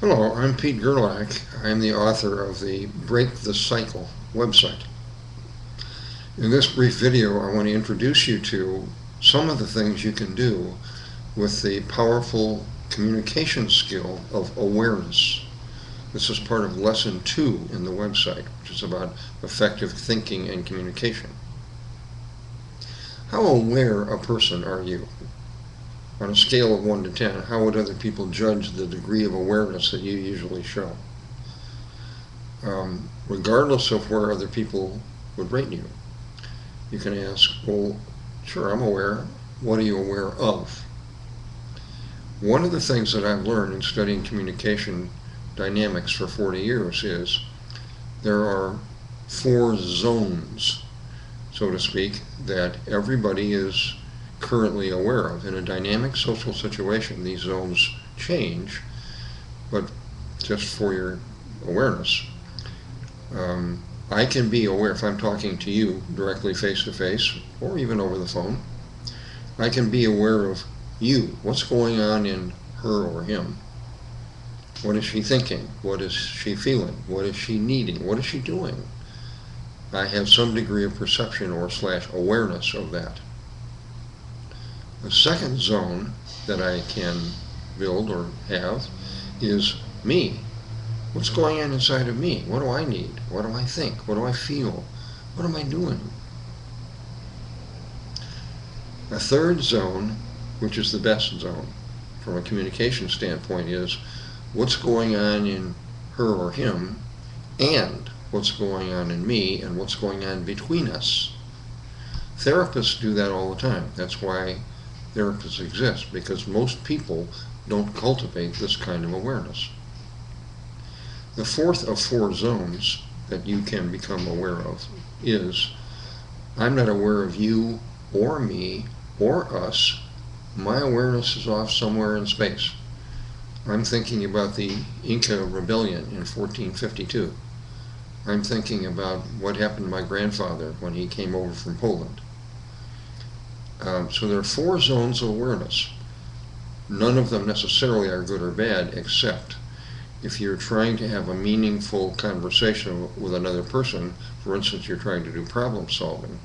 Hello, I'm Pete Gerlach. I'm the author of the Break the Cycle website. In this brief video, I want to introduce you to some of the things you can do with the powerful communication skill of awareness. This is part of lesson 2 in the website, which is about effective thinking and communication. How aware a person are you? On a scale of 1 to 10, how would other people judge the degree of awareness that you usually show? Regardless of where other people would rate you, you can ask, well, sure, I'm aware. What are you aware of? One of the things that I've learned in studying communication dynamics for 40 years is there are 4 zones, so to speak, that everybody is currently aware of. In a dynamic social situation, these zones change, but just for your awareness, I can be aware, if I'm talking to you directly face to face or even over the phone, I can be aware of you. What's going on in her or him? What is she thinking? What is she feeling? What is she needing? What is she doing? I have some degree of perception / awareness of that. The second zone that I can build or have is me. What's going on inside of me? What do I need? What do I think? What do I feel? What am I doing? A third zone, which is the best zone from a communication standpoint, is what's going on in her or him, and what's going on in me, and what's going on between us. Therapists do that all the time. That's why therapists exist, because most people don't cultivate this kind of awareness. The fourth of 4 zones that you can become aware of is, I'm not aware of you or me or us. My awareness is off somewhere in space. I'm thinking about the Inca rebellion in 1452. I'm thinking about what happened to my grandfather when he came over from Poland. So there are 4 zones of awareness. None of them necessarily are good or bad, except if you're trying to have a meaningful conversation with another person, for instance, you're trying to do problem solving,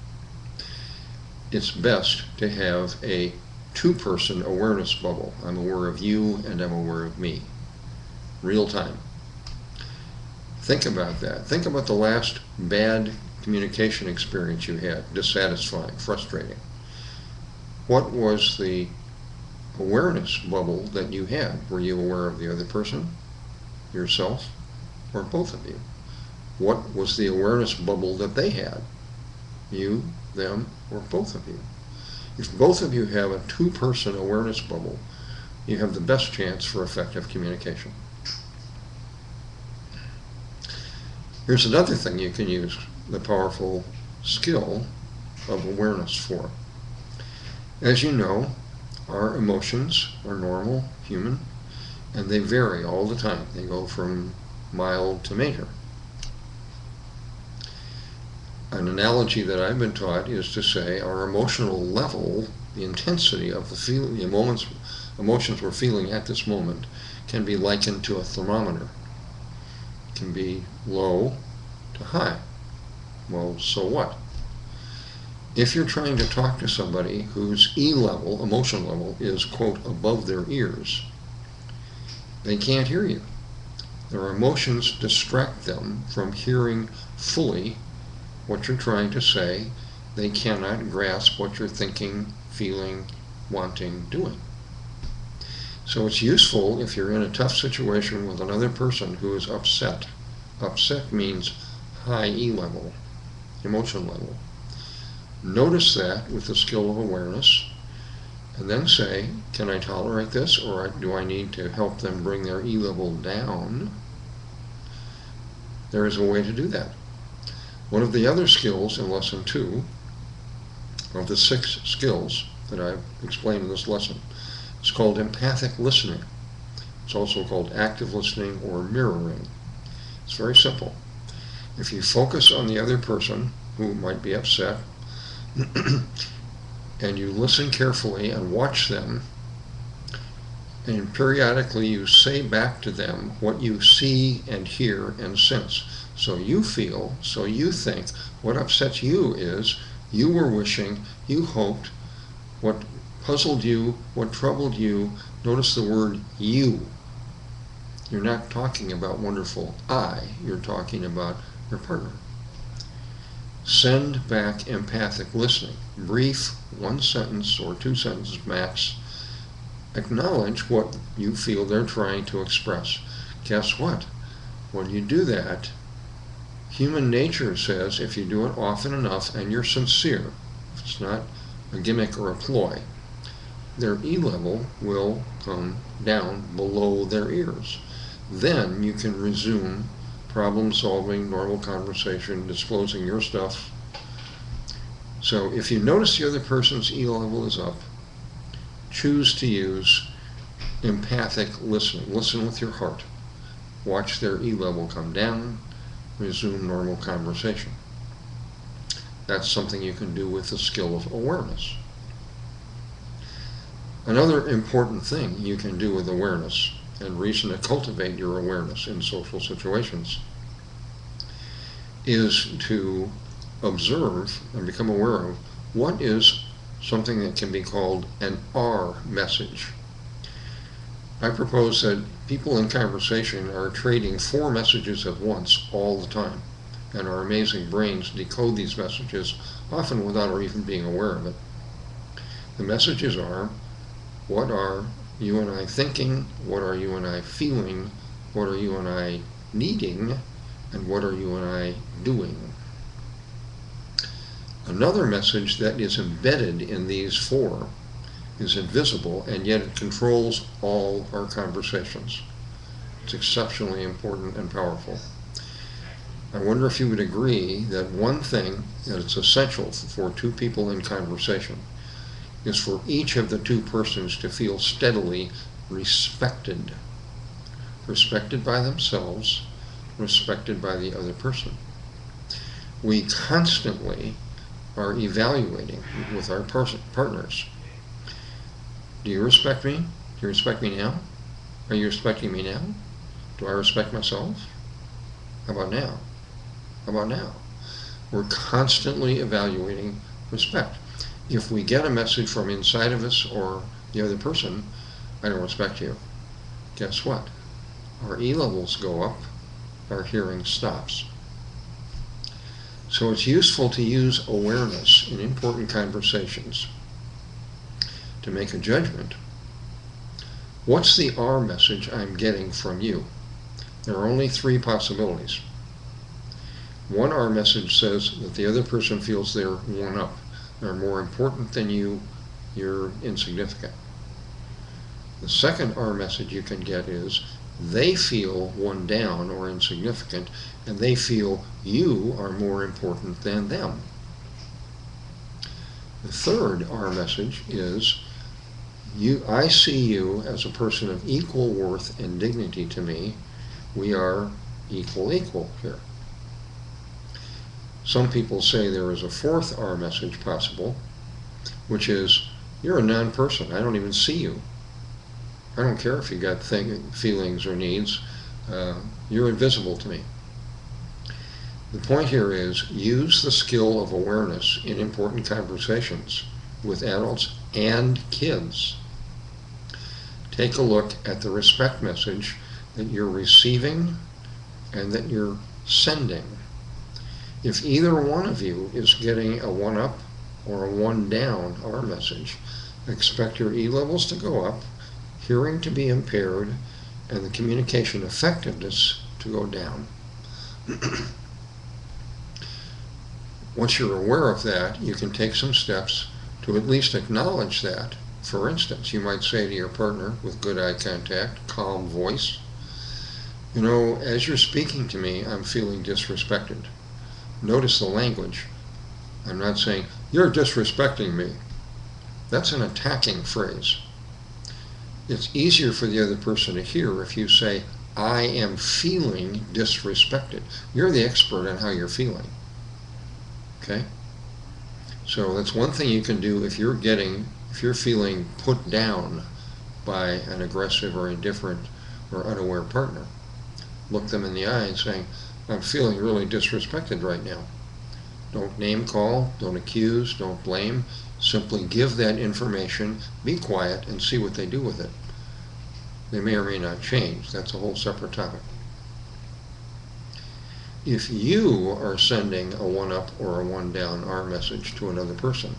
it's best to have a 2-person awareness bubble. I'm aware of you and I'm aware of me. Real time. Think about that. Think about the last bad communication experience you had, dissatisfying, frustrating. What was the awareness bubble that you had? Were you aware of the other person, yourself, or both of you? What was the awareness bubble that they had? You, them, or both of you? If both of you have a 2-person awareness bubble, you have the best chance for effective communication. Here's another thing you can use the powerful skill of awareness for. As you know, our emotions are normal, human, and they vary all the time. They go from mild to major. An analogy that I've been taught is to say our emotional level, the intensity of the emotions we're feeling at this moment, can be likened to a thermometer. It can be low to high. Well, so what? If you're trying to talk to somebody whose E level, emotion level, is, quote, above their ears, they can't hear you. Their emotions distract them from hearing fully what you're trying to say. They cannot grasp what you're thinking, feeling, wanting, doing. So it's useful if you're in a tough situation with another person who is upset. Upset means high E level, emotion level. Notice that with the skill of awareness, and then say, can I tolerate this, or do I need to help them bring their E level down? There is a way to do that. One of the other skills in lesson 2, of the 6 skills that I've explained in this lesson, is called empathic listening. It's also called active listening or mirroring. It's very simple. If you focus on the other person who might be upset, and you listen carefully and watch them, and periodically you say back to them what you see and hear and sense. So you feel, so you think. What upsets you is you were wishing, you hoped, what puzzled you, what troubled you. Notice the word you. You're not talking about wonderful I, you're talking about your partner. Send back empathic listening. Brief, one sentence or two sentences max. Acknowledge what you feel they're trying to express. Guess what? When you do that, human nature says if you do it often enough and you're sincere, if it's not a gimmick or a ploy, their E level will come down below their ears. Then you can resume problem solving, normal conversation, disclosing your stuff. So if you notice the other person's E level is up, choose to use empathic listening. Listen with your heart. Watch their E level come down, resume normal conversation. That's something you can do with the skill of awareness. Another important thing you can do with awareness and reason to cultivate your awareness in social situations is to observe and become aware of what is something that can be called an R message. I propose that people in conversation are trading 4 messages at once all the time, and our amazing brains decode these messages often without our even being aware of it. The messages are, what are you and I thinking, what are you and I feeling, what are you and I needing, and what are you and I doing? Another message that is embedded in these 4 is invisible, and yet it controls all our conversations. It's exceptionally important and powerful. I wonder if you would agree that one thing that is essential for 2 people in conversation is for each of the 2 persons to feel steadily respected. Respected by themselves, respected by the other person. We constantly are evaluating with our partners. Do you respect me? Do you respect me now? Are you respecting me now? Do I respect myself? How about now? How about now? We're constantly evaluating respect. If we get a message from inside of us or the other person, I don't respect you, guess what? Our E levels go up, our hearing stops. So it's useful to use awareness in important conversations to make a judgment. What's the R message I'm getting from you? There are only 3 possibilities. One R message says that the other person feels they're one up. They're more important than you, you're insignificant. The second R message you can get is they feel one down or insignificant, and they feel you are more important than them. The third R message is, I see you as a person of equal worth and dignity to me. We are equal here. Some people say there is a fourth R message possible, which is, you're a non-person, I don't even see you. I don't care if you got feelings or needs, you're invisible to me. The point here is, use the skill of awareness in important conversations with adults and kids. Take a look at the respect message that you're receiving and that you're sending. If either one of you is getting a one up or a one down R message, expect your E levels to go up, hearing to be impaired, and the communication effectiveness to go down. Once you're aware of that, you can take some steps to at least acknowledge that. For instance, you might say to your partner with good eye contact, calm voice, you know, as you're speaking to me, I'm feeling disrespected. Notice the language. I'm not saying, you're disrespecting me. That's an attacking phrase. It's easier for the other person to hear if you say, I am feeling disrespected. You're the expert on how you're feeling. Okay? So that's one thing you can do if you're feeling put down by an aggressive or indifferent or unaware partner. Look them in the eye and say, I'm feeling really disrespected right now. Don't name call, don't accuse, don't blame. Simply give that information, be quiet, and see what they do with it. They may or may not change. That's a whole separate topic. If you are sending a one-up or a one-down R message to another person,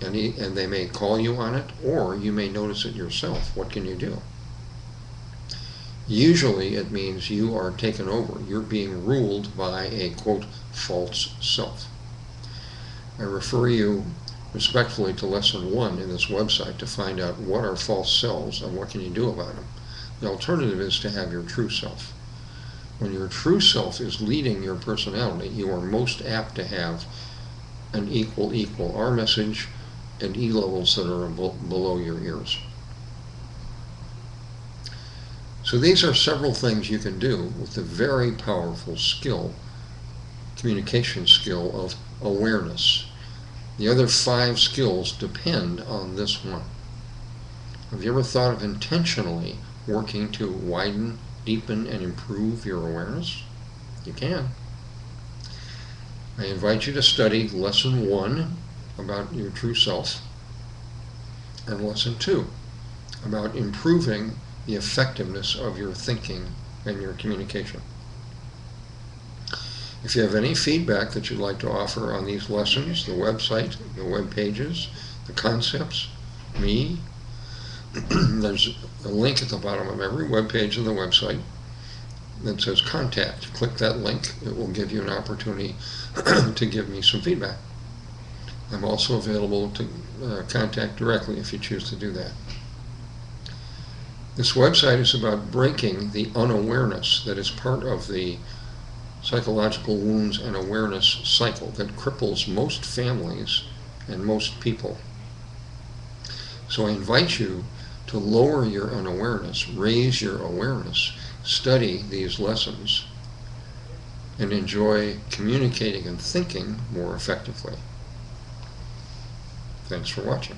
and they may call you on it, or you may notice it yourself, what can you do? Usually it means you are taken over. You're being ruled by a, quote, false self. I refer you respectfully to lesson 1 in this website to find out what are false selves and what can you do about them. The alternative is to have your true self. When your true self is leading your personality, you are most apt to have an equal R message and E levels that are below your ears. So these are several things you can do with the very powerful skill, communication skill of awareness. The other 5 skills depend on this one. Have you ever thought of intentionally working to widen, deepen, and improve your awareness? You can. I invite you to study lesson 1 about your true self and lesson 2 about improving the effectiveness of your thinking and your communication. If you have any feedback that you'd like to offer on these lessons, the website, the web pages, the concepts, me, there's a link at the bottom of every web page of the website that says contact. Click that link. It will give you an opportunity to give me some feedback. I'm also available to contact directly if you choose to do that. This website is about breaking the unawareness that is part of the psychological wounds and awareness cycle that cripples most families and most people. So I invite you to lower your unawareness, raise your awareness, study these lessons, and enjoy communicating and thinking more effectively. Thanks for watching.